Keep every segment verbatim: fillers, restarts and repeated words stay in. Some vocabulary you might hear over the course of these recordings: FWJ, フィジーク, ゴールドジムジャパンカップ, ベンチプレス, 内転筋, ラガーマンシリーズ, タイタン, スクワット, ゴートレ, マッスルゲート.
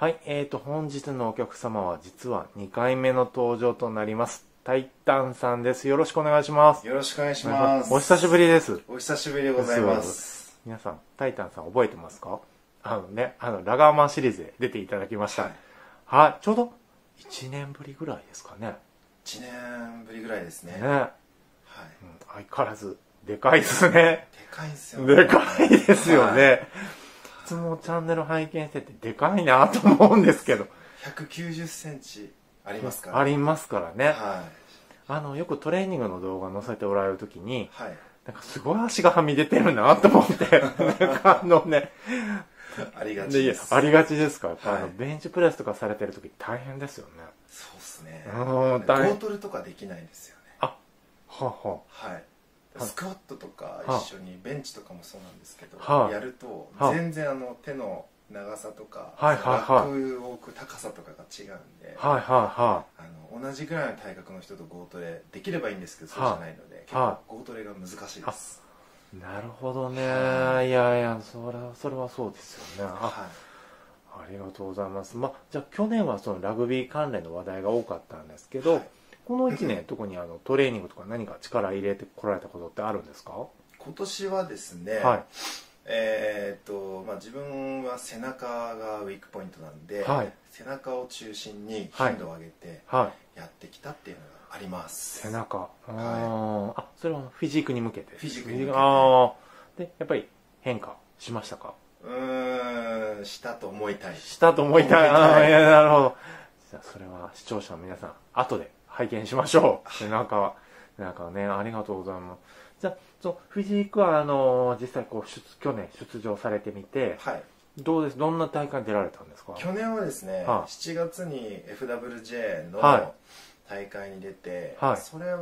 はい、えーと、本日のお客様は実はにかいめの登場となります。タイタンさんです。よろしくお願いします。よろしくお願いします。お久しぶりです。お久しぶりでございます。皆さん、タイタンさん覚えてますか？あのね、あの、ラガーマンシリーズで出ていただきました。はい。はい、ちょうどいちねんぶりぐらいですかね。いちねんぶりぐらいですね。ね。はい。相変わらず、でかいですね。でかいですよね。でかいですよね。はい、いつもチャンネル拝見してて、でかいなと思うんですけど。ひゃくきゅうじゅっセンチ。ありますからね。ありますからね。あの、よくトレーニングの動画載せておられるときに、なんかすごい足がはみ出てるなと思って、なんかあのね、ありがちです。ありがちですか。あの、ベンチプレスとかされてるとき大変ですよね。そうですね。うん、大変。ゴートルとかできないんですよね。あ、はは。はい。スクワットとか一緒に、ベンチとかもそうなんですけど、やると、全然あの、手の、長さとか、ラックを置く高さとかが違うんで、あの同じぐらいの体格の人とゴートレできればいいんですけど、そうじゃないので、結構ゴートレが難しいです。なるほどね。いやいや、それはそれはそうですよね。ありがとうございます。ま、じゃあ去年はそのラグビー関連の話題が多かったんですけど、このいちねん特にあのトレーニングとか何か力入れてこられたことってあるんですか？今年はですね。えーとまあ、自分は背中がウィークポイントなんで、はい、背中を中心に頻度を上げてやってきたっていうのがあります。背中、はい、あ、それはフィジークに向けて。フィジークに向けて。あでやっぱり変化しましたか？うーん、したと思いたい。したと思いたい。ああ、いや、なるほど。じゃあそれは視聴者の皆さん後で拝見しましょう。背中は背中ね、ありがとうございます。じゃあそのフィジークはあのー、実際こう出去年出場されてみて、はい、どうですどんな大会に出られたんですか？去年はですね、はあ、しちがつに エフダブリュージェー の大会に出て、はい、それは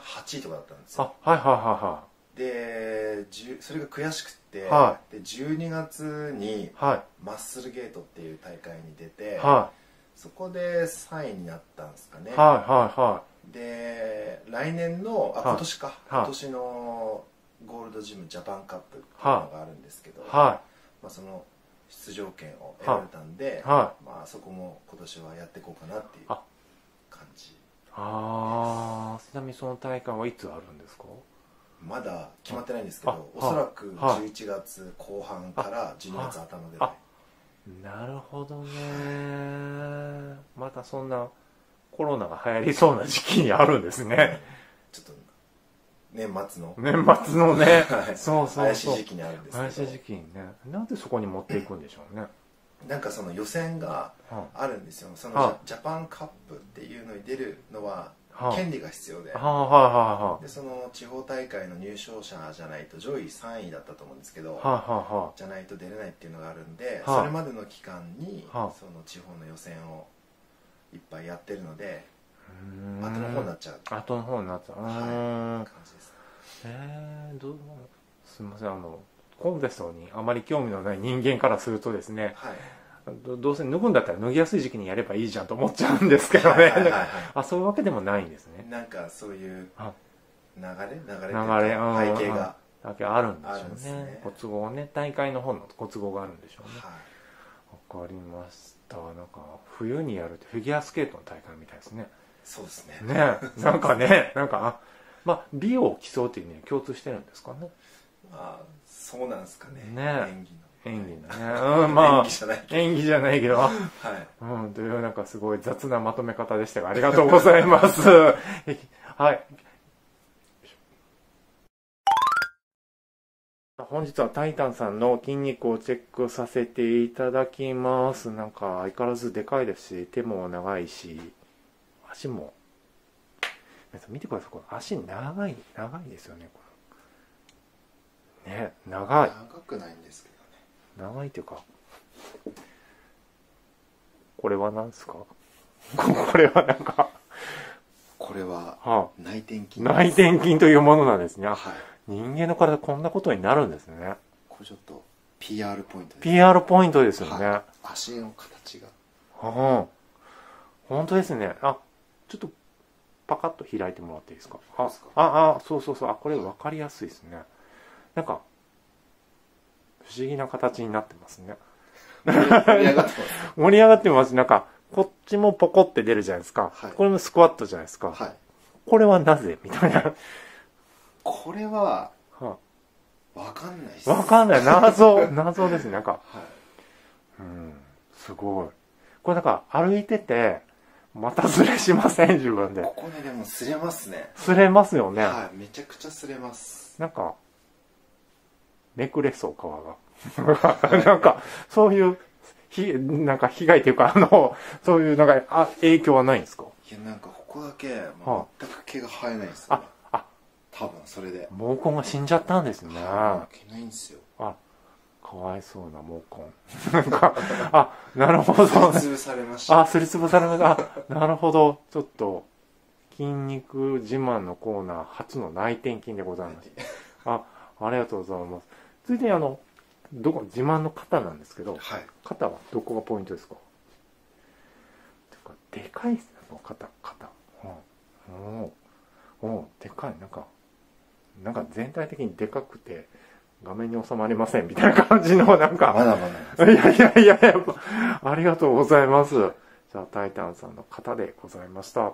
はちいとかだったんですよ。あ、はいはいはいはい。でそれが悔しくて、はい、でじゅうにがつにマッスルゲートっていう大会に出て、はい、そこでさんいになったんですかね。はいはいはい。で来年のあ今年か、はい、今年のゴールドジムジャパンカップっていうのがあるんですけど、はい、まあその出場権を得られたんで、はい、まあそこも今年はやっていこうかなっていう感じです。ああ、ちなみにその大会はいつあるんですか？まだ決まってないんですけど、おそらくじゅういちがつこう半からじゅうにがつあたまぐらい。なるほどね。またそんなコロナが流行りそうな時期にあるんですね。ちょっと年末の年末のね、そうそうそう、怪しい時期にあるんですけど、怪しい時期にね、なんでそこに持っていくんでしょうね。なんかその予選があるんですよ。そのジャパンカップっていうのに出るのは権利が必要で、でその地方大会の入賞者じゃないと上位さんいだったと思うんですけど、じゃないと出れないっていうのがあるんで、それまでの期間にその地方の予選をいっぱいやってるので、後の方になっちゃう。後の方になっちゃう。はい。感じです。ええ、どう、すみません、あのコンテストにあまり興味のない人間からするとですね、はい、ど, どうせ脱ぐんだったら脱ぎやすい時期にやればいいじゃんと思っちゃうんですけどね。あ、そういうわけでもないんですね。なんかそういう流れ流れ流れ背景がだけあるんでしょうね。ご都合ね、大会の方のご都合があるんでしょうね。わかりました。なんか冬にやるってフィギュアスケートの大会みたいですね。そうですね。ね、なんかね、なんかまあ美を競うっていう意味に共通してるんですかね。まあそうなんですかね。ね、演技の演技だね。うん、まあ演技じゃない演技じゃないけど、はい、うんというなんかすごい雑なまとめ方でしたがありがとうございます。はい。本日はタイタンさんの筋肉をチェックさせていただきます。なんか相変わらずでかいですし、手も長いし、足も。皆さん見てください。この足長い、長いですよね。ね、長い。長くないんですけどね。長いというか。これは何ですか？これはなんか。これは内転筋。内転筋というものなんですね。はい。人間の体こんなことになるんですね。これちょっと ピーアール ポイントですね。ピーアール ポイントですよね。はい、足の形が。うん。本当ですね。あ、ちょっとパカッと開いてもらっていいですか。あ、あ、あ、そうそうそう。あ、これ分かりやすいですね。なんか、不思議な形になってますね。盛り上がってます盛り上がってます。なんかこっちもポコって出るじゃないですか、はい、これもスクワットじゃないですか、はい、これはなぜみたいな。これは分かんないです、分かんない、謎謎ですね。なんか、はい、うん、すごい。これなんか歩いててまた擦れしません？自分でここね。でも擦れますね。擦れますよね。はい、めちゃくちゃ擦れます。なんかめくれそう、皮がなんかそういうひなんか被害というか、あのそういうなんかあ影響はないんですか？いや、なんかここだけ全く毛が生えないんですよ、ね、ああ、多分それで毛根が死んじゃったんですね。毛ないんですよ。あ、かわいそうな毛根あ、なるほど、すりつぶされました。あ、すりつぶされました。なるほど。ちょっと筋肉自慢のコーナー初の内転筋でございます。あ、ありがとうございます。続いてあのどこ自慢の肩なんですけど、はい、肩はどこがポイントですか？でかいですね、肩肩、うん、おおでかい。なんかなんか全体的にでかくて画面に収まりませんみたいな感じの、なんかまだまだいやいやいやいや、ありがとうございます。じゃあタイタンさんの方でございました。